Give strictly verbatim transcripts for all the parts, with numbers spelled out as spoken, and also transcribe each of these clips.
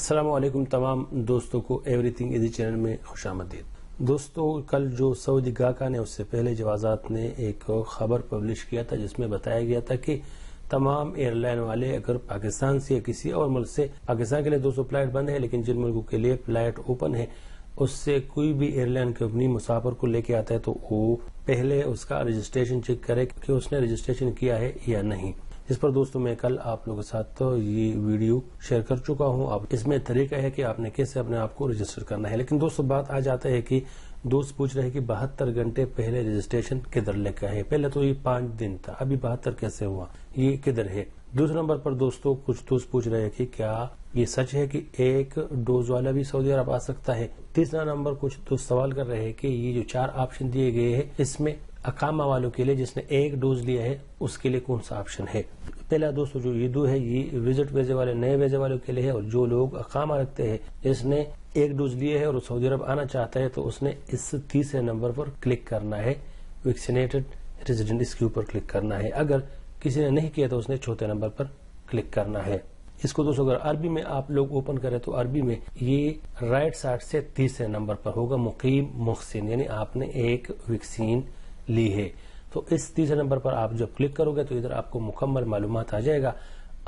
अस्सलामुअलैकुम तमाम दोस्तों को एवरीथिंग इजी चैनल में खुशामदीद। दोस्तों, कल जो सऊदी गाका ने, उससे पहले जवाजात ने एक खबर पब्लिश किया था जिसमें बताया गया था कि तमाम एयरलाइन वाले अगर पाकिस्तान से या किसी और मुल्क से, पाकिस्तान के लिए दो सौ फ्लाइट बंद है लेकिन जिन मुल्कों के लिए फ्लाइट ओपन है, उससे कोई भी एयरलाइन कंपनी मुसाफिर को लेके आता है तो वो पहले उसका रजिस्ट्रेशन चेक करे कि उसने रजिस्ट्रेशन किया है या नहीं। इस पर दोस्तों मैं कल आप लोगों के साथ तो ये वीडियो शेयर कर चुका हूँ। आप इसमें तरीका है कि आपने कैसे अपने आप को रजिस्टर करना है। लेकिन दोस्तों बात आ जाता है कि दोस्त पूछ रहे हैं कि बहत्तर घंटे पहले रजिस्ट्रेशन किधर लिखा है। पहले तो ये पांच दिन था, अभी बहत्तर कैसे हुआ, ये किधर है। दूसरे नंबर पर दोस्तों कुछ दोस्त पूछ रहे हैं कि क्या ये सच है कि एक डोज वाला भी सऊदी अरब आ सकता है। तीसरा नंबर कुछ दोस्त सवाल कर रहे हैं कि ये जो चार ऑप्शन दिए गए हैं इसमें इकामा वालों के लिए जिसने एक डोज लिया है उसके लिए कौन सा ऑप्शन है। पहला दोस्तों जो ये दो है ये विजिट वीजे वाले नए वीजे वालों के लिए है, और जो लोग इकामा रखते हैं जिसने एक डोज लिए है और सऊदी अरब आना चाहता है तो उसने इस तीसरे नंबर पर क्लिक करना है, वैक्सीनेटेड रेजिडेंट, इसके ऊपर क्लिक करना है। अगर किसी ने नहीं किया तो उसने चौथे नंबर पर क्लिक करना है। इसको दोस्तों अगर अरबी में आप लोग ओपन करें तो अरबी में ये राइट साइड से तीसरे नंबर पर होगा मुकीम मुहसिन, यानी आपने एक वैक्सीन ली है। तो इस तीसरे नंबर पर आप जब क्लिक करोगे तो इधर आपको मुकम्मल मालूमात आ जाएगा,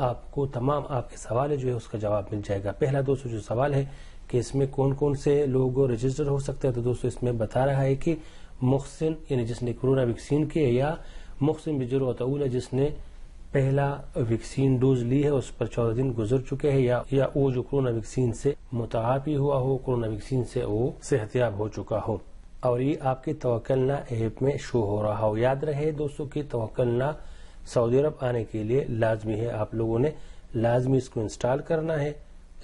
आपको तमाम आपके सवाल जो है उसका जवाब मिल जाएगा। पहला दोस्तों जो सवाल है कि इसमें कौन कौन से लोग रजिस्टर हो सकते हैं, तो दोस्तों इसमें बता रहा है कि मुहसिन यानी जिसने कोरोना वैक्सीन की है, या मुहसिन बिजुर्ग जिसने पहला वैक्सीन डोज ली है उस पर चौदह दिन गुजर चुके हैं, या या वो जो कोरोना वैक्सीन से मुताबी हुआ हो, कोरोना वैक्सीन से वो सेहतयाब हो चुका हो, और ये आपके तवक्कलना ऐप में शो हो रहा हो। याद रहे दोस्तों कि तवक्कलना सऊदी अरब आने के लिए लाजमी है, आप लोगों ने लाजमी इसको इंस्टॉल करना है,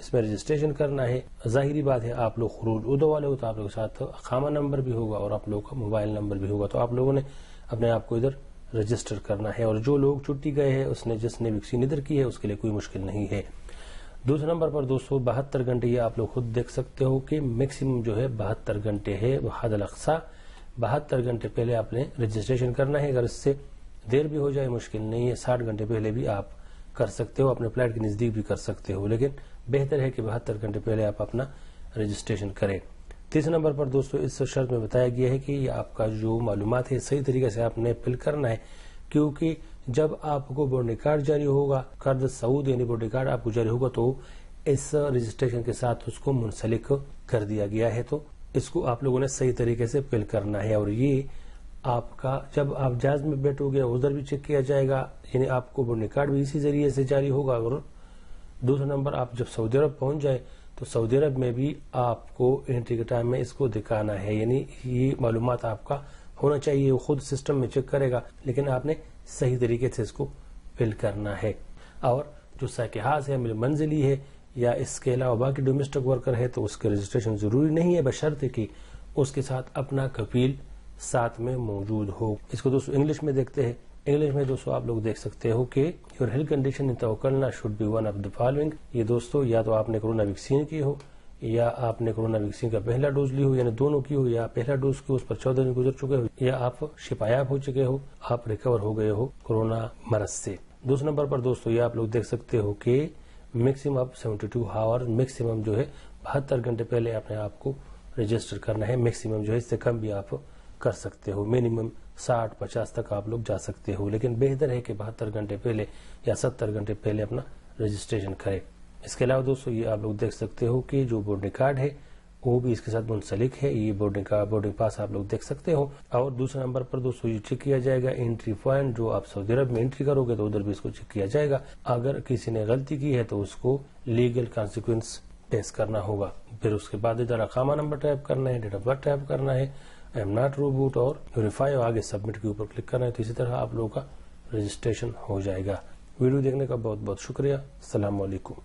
इसमें रजिस्ट्रेशन करना है। जाहिरी बात है आप लोग खुरूज उदो वाले हो तो आप लोगों के साथ इकामा नंबर भी होगा और आप लोगों का मोबाइल नंबर भी होगा, तो आप लोगों ने अपने आप को इधर रजिस्टर करना है। और जो लोग छुट्टी गए हैं उसने जिसने वैक्सीन इधर की है उसके लिए कोई मुश्किल नहीं है। दूसरे नंबर पर दोस्तों बहत्तर घंटे, ये आप लोग खुद देख सकते हो कि मैक्सिमम जो है बहत्तर घंटे है, हद अक्सा बहत्तर घंटे पहले आपने रजिस्ट्रेशन करना है। अगर इससे देर भी हो जाए मुश्किल नहीं है, साठ घंटे पहले भी आप कर सकते हो, अपने फ्लाइट के नजदीक भी कर सकते हो, लेकिन बेहतर है कि बहत्तर घंटे पहले आप अपना रजिस्ट्रेशन करें। तीसरे नंबर पर दोस्तों इस शर्त में बताया गया है कि ये आपका जो मालूमात है सही तरीके से आपने फिल करना है, क्योंकि जब आपको बोर्डिंग कार्ड जारी होगा, कर्ज सऊद यानी बोर्डिंग कार्ड आपको जारी होगा, तो इस रजिस्ट्रेशन के साथ उसको मुंसलिक कर दिया गया है, तो इसको आप लोगों ने सही तरीके से फिल करना है। और ये आपका जब आप जहाज में बैठोगे उधर भी चेक किया जाएगा, यानी आपको बोर्डिंग कार्ड भी इसी जरिए से जारी होगा। और दूसरा नंबर आप जब सऊदी अरब पहुंच जाए तो सऊदी अरब में भी आपको एंट्री के टाइम में इसको दिखाना है, यानी ये मालूमात आपका होना चाहिए, वो खुद सिस्टम में चेक करेगा, लेकिन आपने सही तरीके से इसको फिल करना है। और जो साकेहाज है, मंजिली है, या इसके अलावा बाकी डोमेस्टिक वर्कर है तो उसके रजिस्ट्रेशन जरूरी नहीं है, बशर्ते कि उसके साथ अपना कफील साथ में मौजूद हो। इसको दोस्तों इंग्लिश में देखते हैं। इंग्लिश में दोस्तों आप लोग देख सकते हो कि your health condition in Tawakkalna should be one of the following. ये दोस्तों या तो आपने कोरोना वैक्सीन की हो, या आपने कोरोना वैक्सीन का पहला डोज ली हो, यानी दोनों की हो, या पहला डोज की उस पर चौदह दिन गुजर चुके हो, या आप शिफायाब हो चुके हो, आप रिकवर हो गए हो कोरोना मरज से। दूसरे नंबर पर दोस्तों ये आप लोग देख सकते हो कि मैक्सिमम आप सेवेंटी टू आवर मैक्सिमम जो है बहत्तर घंटे पहले अपने आपको रजिस्टर करना है। मैक्सिमम जो है इससे कम भी आप कर सकते हो, मिनिमम साठ पचास तक आप लोग जा सकते हो, लेकिन बेहतर है कि बहत्तर घंटे पहले या सत्तर घंटे पहले अपना रजिस्ट्रेशन करें। इसके अलावा दोस्तों ये आप लोग देख सकते हो कि जो बोर्डिंग कार्ड है वो भी इसके साथ मुंसलिक है, ये बोर्डिंग कार्ड बोर्डिंग पास आप लोग देख सकते हो। और दूसरे नंबर पर दोस्तों ये चेक किया जाएगा एंट्री पॉइंट, जो आप सऊदी अरब में एंट्री करोगे तो उधर भी इसको चेक किया जाएगा। अगर किसी ने गलती की है तो उसको लीगल कॉन्सिक्वेंस फेस करना होगा। फिर उसके बाद इधर इकामा नंबर टाइप करना है, डेट ऑफ बर्थ टाइप करना है, आई एम नॉट रोबोट और वेरीफाई, आगे सबमिट के ऊपर क्लिक करना है, तो इसी तरह आप लोगों का रजिस्ट्रेशन हो जाएगा। वीडियो देखने का बहुत बहुत शुक्रिया। अस्सलाम वालेकुम।